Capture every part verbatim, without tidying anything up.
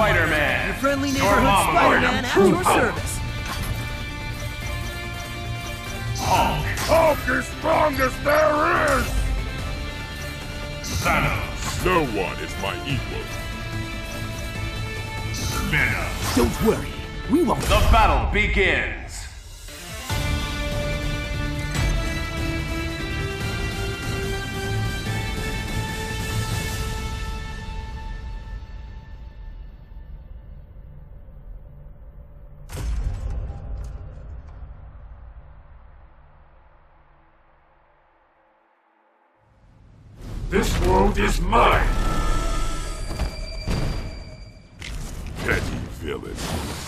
Spider-Man. Your friendly neighborhood Spider-Man at your service. Hulk. Hulk is strongest there is. Thanos. No one is my equal. Venom. Don't worry, we won't. The battle begins. This world is mine! Petty villain,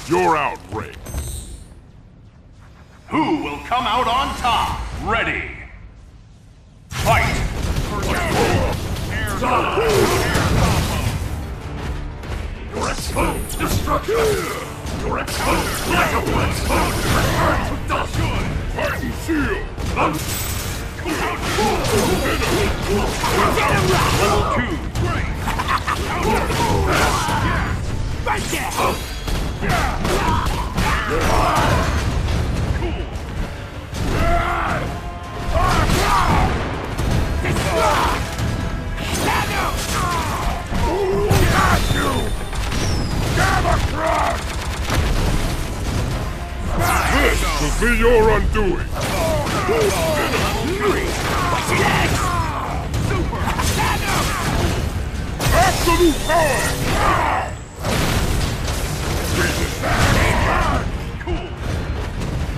you're outraged. Who will come out on top? Ready! Fight! You're exposed! Destruction! You're exposed! Lack of exposed! Fighting shield! I'm... Level two. Right there. This will be your undoing. Next. Super! Thanos! Absolute power! Flame cool!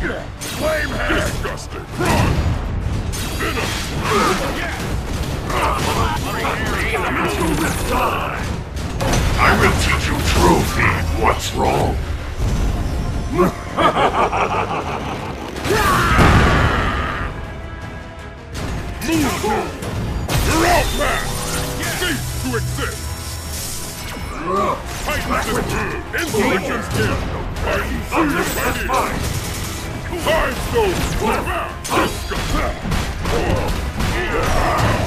Yeah! Flame hand! Disgusting! Run! Venom! Yeah! I will teach you truly what's wrong! Move! You're outcast! Yeah. Cease to exist! Titans is moved! Insurrections killed! Titans are defeated! Time stones! Disgust!